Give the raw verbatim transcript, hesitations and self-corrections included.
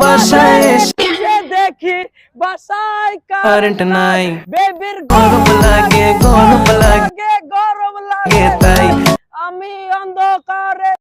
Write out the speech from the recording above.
বাসায় বাসায় কারেন্ট নাই, বেবির গরম লাগে গরম লাগে গরম লাগে, তাই আমি অন্ধকারে